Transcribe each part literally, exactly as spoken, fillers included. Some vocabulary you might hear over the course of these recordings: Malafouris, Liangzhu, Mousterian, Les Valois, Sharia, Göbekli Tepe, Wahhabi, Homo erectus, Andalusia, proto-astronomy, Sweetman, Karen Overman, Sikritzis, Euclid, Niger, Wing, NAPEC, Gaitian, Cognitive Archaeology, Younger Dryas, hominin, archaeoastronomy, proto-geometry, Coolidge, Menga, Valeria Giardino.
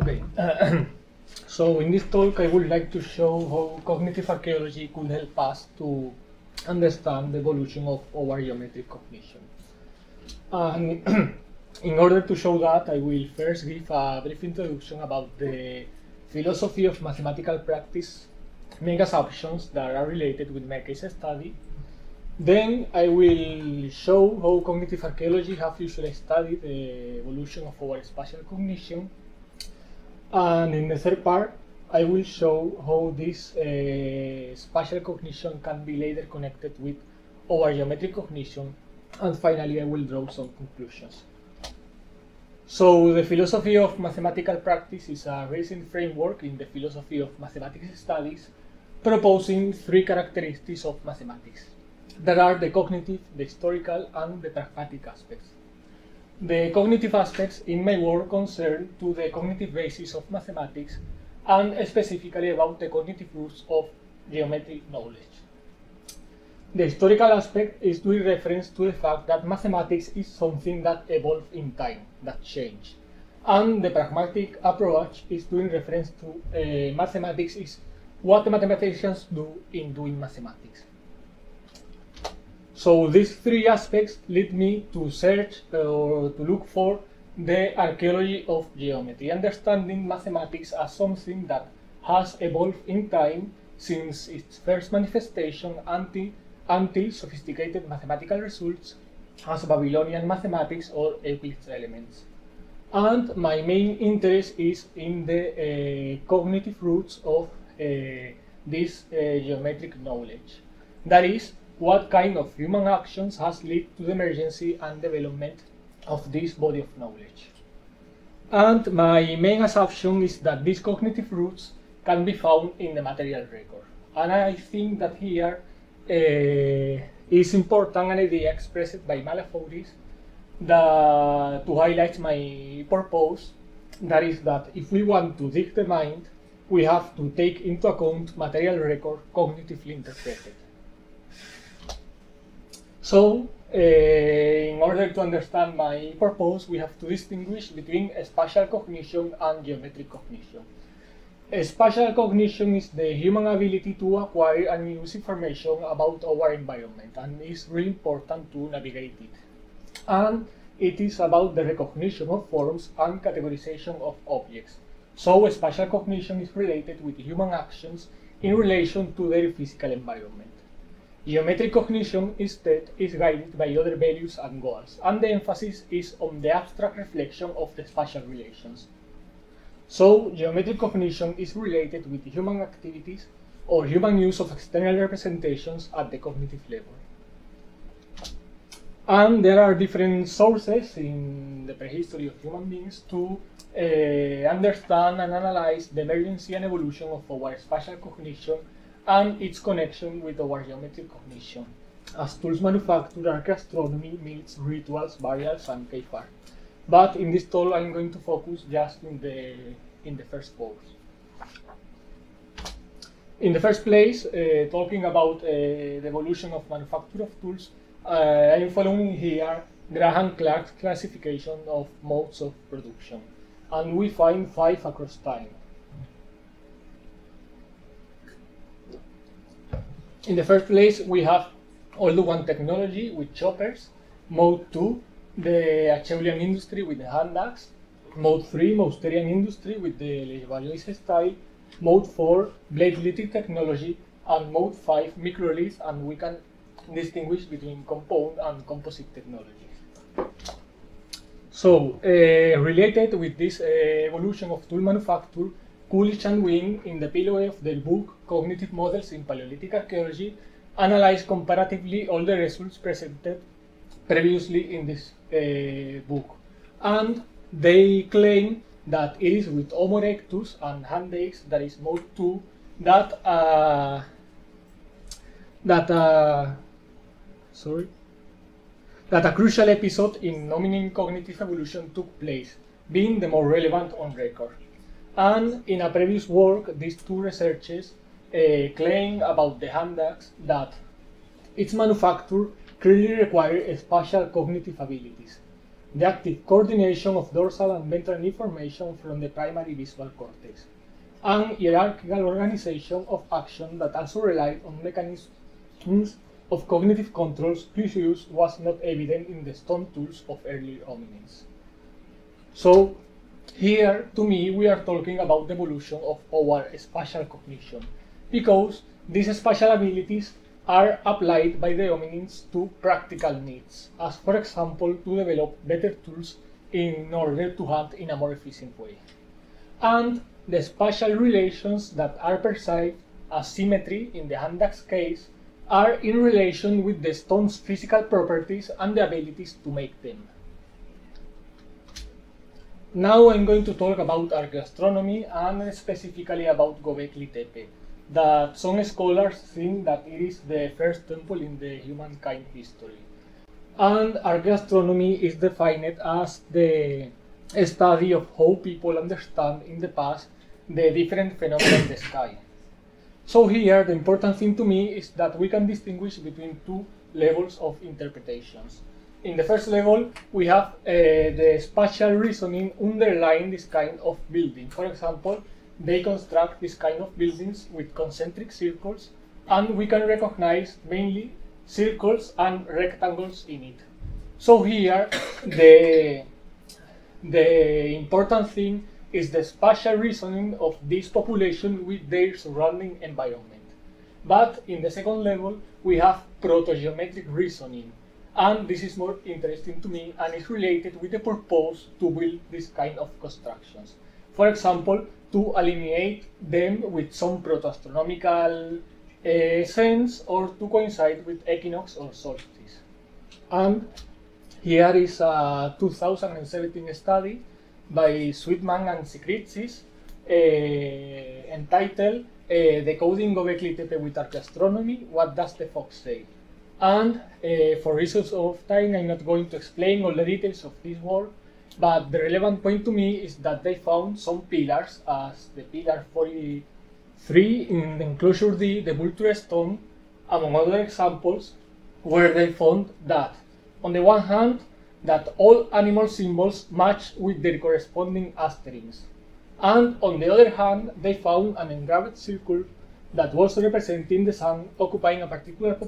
Okay. Uh, so in this talk, I would like to show how cognitive archaeology could help us to understand the evolution of our geometric cognition. And in order to show that, I will first give a brief introduction about the philosophy of mathematical practice, main assumptions that are related with my case study. Then I will show how cognitive archaeology have usually studied the evolution of our spatial cognition. And in the third part, I will show how this uh, spatial cognition can be later connected with our geometric cognition. And finally, I will draw some conclusions. So the philosophy of mathematical practice is a recent framework in the philosophy of mathematics studies, proposing three characteristics of mathematics that are the cognitive, the historical, and the pragmatic aspects. The cognitive aspects in my work concern to the cognitive basis of mathematics and specifically about the cognitive roots of geometric knowledge. The historical aspect is doing reference to the fact that mathematics is something that evolved in time, that changed. And the pragmatic approach is doing reference to uh, mathematics is what mathematicians do in doing mathematics. So these three aspects lead me to search or to look for the archaeology of geometry, understanding mathematics as something that has evolved in time since its first manifestation until, until sophisticated mathematical results as Babylonian mathematics or Euclid's elements. And my main interest is in the uh, cognitive roots of uh, this uh, geometric knowledge. That is, what kind of human actions has led to the emergence and development of this body of knowledge. And my main assumption is that these cognitive roots can be found in the material record. And I think that here uh, is important an idea expressed by Malafouris that, to highlight my purpose, that is that if we want to dig the mind, we have to take into account material record cognitively interpreted. So, uh, in order to understand my purpose, we have to distinguish between spatial cognition and geometric cognition. Spatial cognition is the human ability to acquire and use information about our environment, and it's really important to navigate it. And it is about the recognition of forms and categorization of objects. So, spatial cognition is related with human actions in relation to their physical environment. Geometric cognition instead is guided by other values and goals, and the emphasis is on the abstract reflection of the spatial relations. So, geometric cognition is related with human activities or human use of external representations at the cognitive level. And there are different sources in the prehistory of human beings to uh, understand and analyze the emergence and evolution of our spatial cognition and its connection with our geometric cognition, as tools manufactured are gastronomy, meats, rituals, burials, and cave art. But in this talk, I'm going to focus just in the in the first course. In the first place, uh, talking about uh, the evolution of manufacture of tools, uh, I'm following here Graham Clark's classification of modes of production, and we find five across time. In the first place, we have Old One technology with choppers, Mode two, the Acheulean industry with the hand axe, Mode three, Mousterian industry with the Les Valois style, Mode four, blade lithic technology, and Mode five, microliths, and we can distinguish between compound and composite technologies. So, uh, related with this uh, evolution of tool manufacture, Coolidge and Wing, in the pillow of their book Cognitive Models in Paleolithic Archaeology, analyze comparatively all the results presented previously in this uh, book. And they claim that it is with Homo erectus and hand axe, that is mode two, that, uh, that, uh, sorry, that a crucial episode in hominin cognitive evolution took place, being the more relevant on record. And in a previous work, these two researchers uh, claim about the hand axe that its manufacture clearly requires spatial cognitive abilities. the active coordination of dorsal and ventral information from the primary visual cortex, and hierarchical organization of action that also relied on mechanisms of cognitive controls whose use was not evident in the stone tools of earlier hominids. So, here, to me, we are talking about the evolution of our spatial cognition, because these spatial abilities are applied by the hominins to practical needs, as for example to develop better tools in order to hunt in a more efficient way. And the spatial relations that are perceived as symmetry in the hand axe case are in relation with the stone's physical properties and the abilities to make them. Now I'm going to talk about archaeoastronomy and specifically about Göbekli Tepe, that some scholars think that it is the first temple in the humankind history. And archaeoastronomy is defined as the study of how people understand in the past the different phenomena in the sky. So here the important thing to me is that we can distinguish between two levels of interpretations. In the first level, we have uh, the spatial reasoning underlying this kind of building. For example, they construct this kind of buildings with concentric circles, and we can recognize mainly circles and rectangles in it. So here, the, the important thing is the spatial reasoning of this population with their surrounding environment. But in the second level, we have protogeometric reasoning, and this is more interesting to me and is related with the purpose to build this kind of constructions. For example, to alienate them with some proto-astronomical uh, sense, or to coincide with equinox or solstice. And here is a two thousand seventeen study by Sweetman and Sikritzis uh, entitled uh, Decoding Göbekli Tepe with Archaeoastronomy, What Does the Fox Say? And uh, for reasons of time, I'm not going to explain all the details of this work, but the relevant point to me is that they found some pillars, as the pillar forty-three in the enclosure D, the Vulture Stone, among other examples, where they found that, on the one hand, that all animal symbols match with their corresponding asterisks, and on the other hand, they found an engraved circle that was representing the sun occupying a particular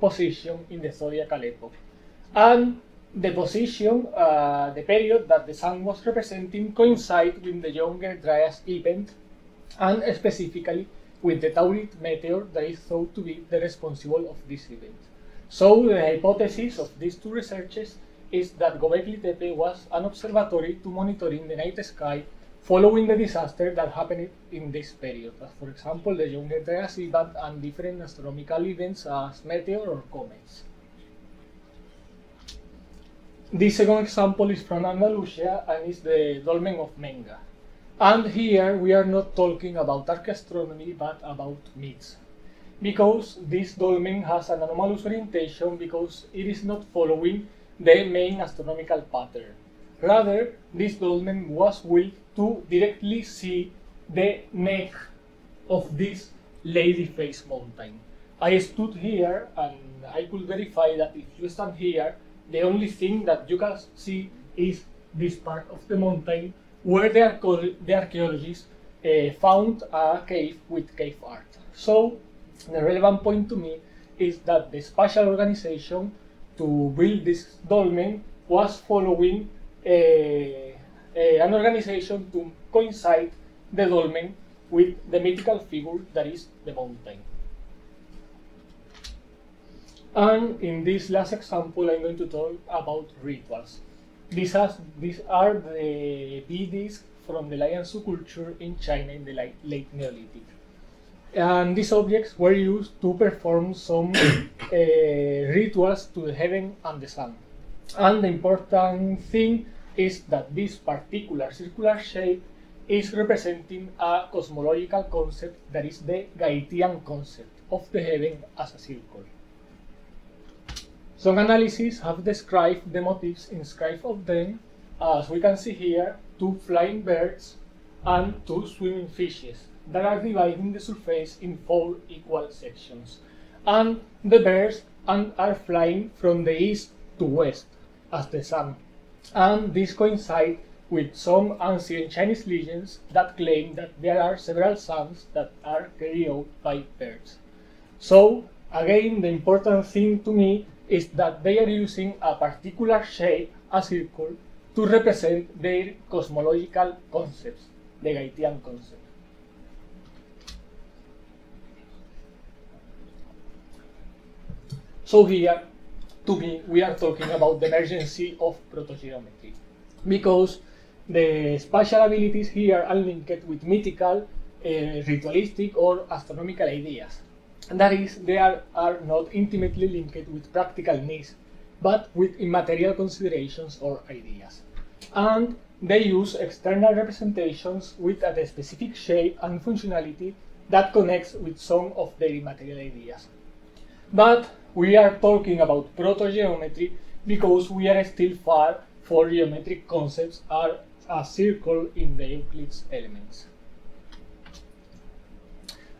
position in the zodiacal epoch, and the position, uh, the period that the sun was representing coincides with the Younger Dryas event, and specifically with the Taurid meteor that is thought to be the responsible of this event. So the hypothesis of these two researches is that Göbekli Tepe was an observatory to monitoring the night sky following the disaster that happened in this period, as for example the Younger Dryas event and different astronomical events as meteor or comets. This second example is from Andalusia and is the Dolmen of Menga. And here we are not talking about archaeoastronomy but about myths, because this dolmen has an anomalous orientation because it is not following the main astronomical pattern. Rather, this dolmen was built to directly see the neck of this Lady Face mountain. I stood here and I could verify that if you stand here, the only thing that you can see is this part of the mountain, where the, archae the archaeologists uh, found a cave with cave art. So, the relevant point to me is that the spatial organization to build this dolmen was following a, a, an organization to coincide the dolmen with the mythical figure that is the mountain. And in this last example, I'm going to talk about rituals. These are, these are the bidis from the Liangzhu culture in China in the late, late Neolithic. And these objects were used to perform some uh, rituals to the heaven and the sun. And the important thing is that this particular circular shape is representing a cosmological concept that is the Gaitian concept of the heaven as a circle. Some analyses have described the motifs inscribed of them, as we can see here, two flying birds and two swimming fishes that are dividing the surface in four equal sections. And the birds and are flying from the east to west, as the sun, and this coincides with some ancient Chinese legends that claim that there are several sounds that are carried out by birds. So, again, the important thing to me is that they are using a particular shape, a circle, to represent their cosmological concepts, the Gaitian concept. So here, to me, we are talking about the emergency of protogeometry, because the spatial abilities here are linked with mythical, uh, ritualistic, or astronomical ideas. And that is, they are, are not intimately linked with practical needs, but with immaterial considerations or ideas. And they use external representations with a specific shape and functionality that connects with some of their immaterial ideas. But we are talking about protogeometry because we are still far for geometric concepts are a circle in the Euclid's elements.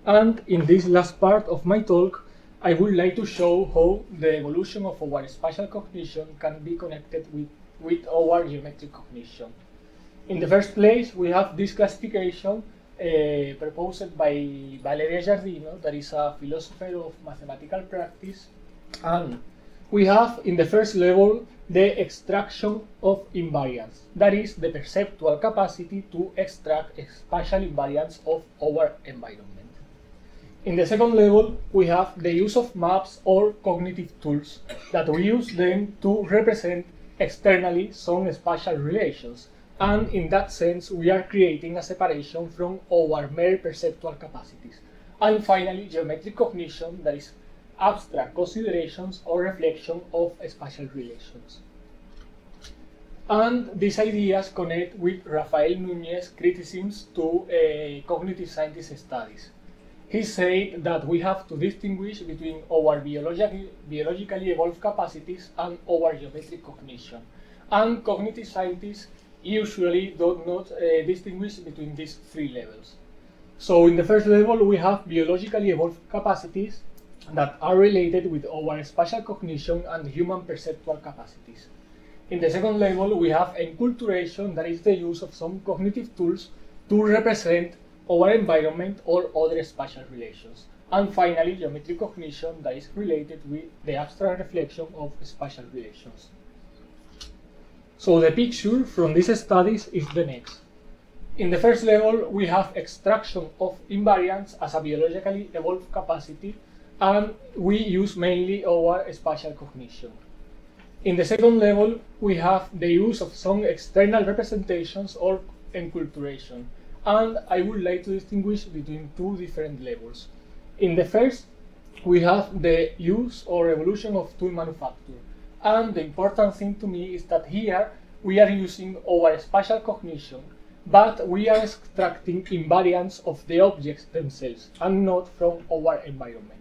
And in this last part of my talk, I would like to show how the evolution of our spatial cognition can be connected with, with our geometric cognition. In the first place, we have this classification uh, proposed by Valeria Giardino, that is a philosopher of mathematical practice. And we have, in the first level, the extraction of invariants, that is, the perceptual capacity to extract spatial invariants of our environment. In the second level, we have the use of maps or cognitive tools, that we use them to represent externally some spatial relations, and in that sense we are creating a separation from our mere perceptual capacities. And finally, geometric cognition, that is abstract considerations or reflection of spatial relations. And these ideas connect with Rafael Núñez's criticisms to uh, cognitive science studies. He said that we have to distinguish between our biologi biologically evolved capacities and our geometric cognition. And cognitive scientists usually do not uh, distinguish between these three levels. So in the first level, we have biologically evolved capacities that are related with our spatial cognition and human perceptual capacities. In the second level, we have enculturation, that is the use of some cognitive tools to represent our environment or other spatial relations. And finally, geometric cognition, that is related with the abstract reflection of spatial relations. So the picture from these studies is the next. In the first level, we have extraction of invariants as a biologically evolved capacity, and we use mainly our spatial cognition. In the second level, we have the use of some external representations or enculturation. And I would like to distinguish between two different levels. In the first, we have the use or evolution of tool manufacture. And the important thing to me is that here we are using our spatial cognition, but we are extracting invariants of the objects themselves and not from our environment.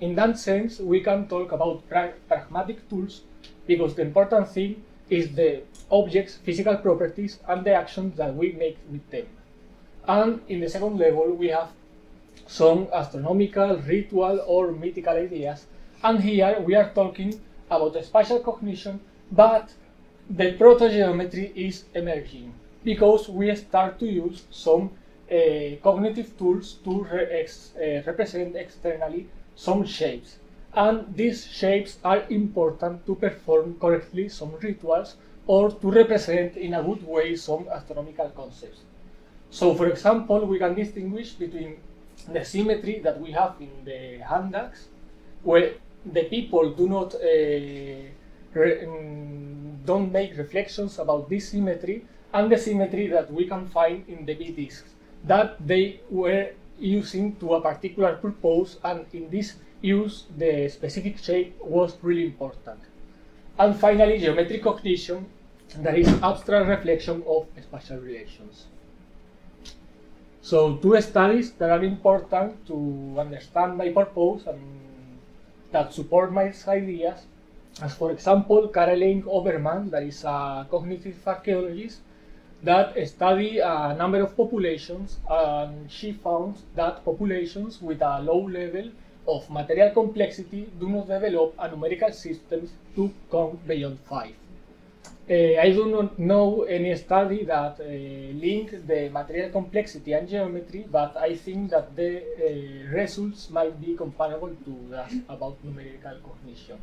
In that sense, we can talk about pra pragmatic tools, because the important thing is the objects' physical properties and the actions that we make with them. And in the second level, we have some astronomical, ritual, or mythical ideas. And here we are talking about the spatial cognition, but the protogeometry is emerging because we start to use some uh, cognitive tools to re ex uh, represent externally some shapes. And these shapes are important to perform correctly some rituals or to represent in a good way some astronomical concepts. So, for example, we can distinguish between the symmetry that we have in the hand axe, where the people do not uh, re don't make reflections about this symmetry, and the symmetry that we can find in the bee discs that they were using to a particular purpose, and in this use, the specific shape was really important. And finally, geometric cognition, that is abstract reflection of spatial relations. So, two studies that are important to understand my purpose and that support my ideas, as for example, Karen Overman, that is a cognitive archaeologist, that studied a number of populations, and she found that populations with a low level of material complexity do not develop a numerical system to count beyond five. Uh, I do not know any study that uh, links the material complexity and geometry, but I think that the uh, results might be comparable to that about numerical cognition.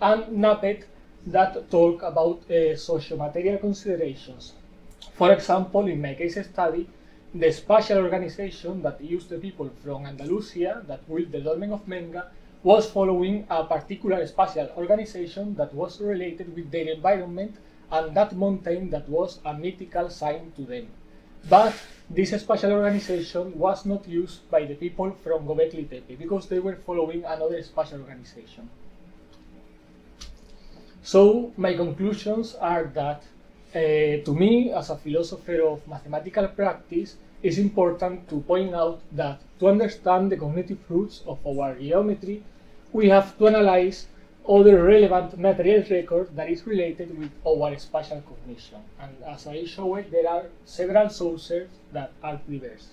And NAPEC that talk about uh, socio-material considerations. For example, in my case study, the spatial organization that used the people from Andalusia that built the Dolmen of Menga was following a particular spatial organization that was related with their environment and that mountain that was a mythical sign to them. But this spatial organization was not used by the people from Göbekli Tepe because they were following another spatial organization. So my conclusions are that uh, to me, as a philosopher of mathematical practice, it's important to point out that to understand the cognitive roots of our geometry, we have to analyze other relevant material record that is related with our spatial cognition. And as I showed, there are several sources that are diverse.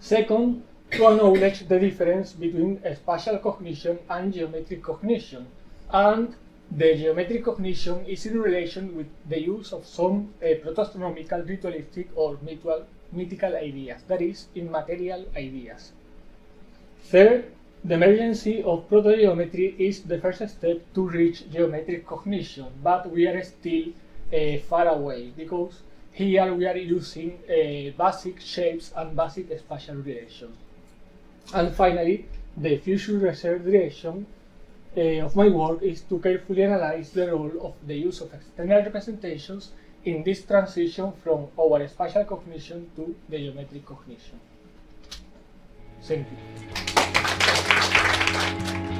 Second, to acknowledge the difference between spatial cognition and geometric cognition. And the geometric cognition is in relation with the use of some uh, proto-astronomical, ritualistic, or mutual, mythical ideas, that is, immaterial ideas. Third, the emergency of proto-geometry is the first step to reach geometric cognition, but we are still uh, far away, because here we are using uh, basic shapes and basic spatial relations. And finally, the future research direction uh, of my work is to carefully analyze the role of the use of external representations in this transition from our spatial cognition to the geometric cognition. Thank you.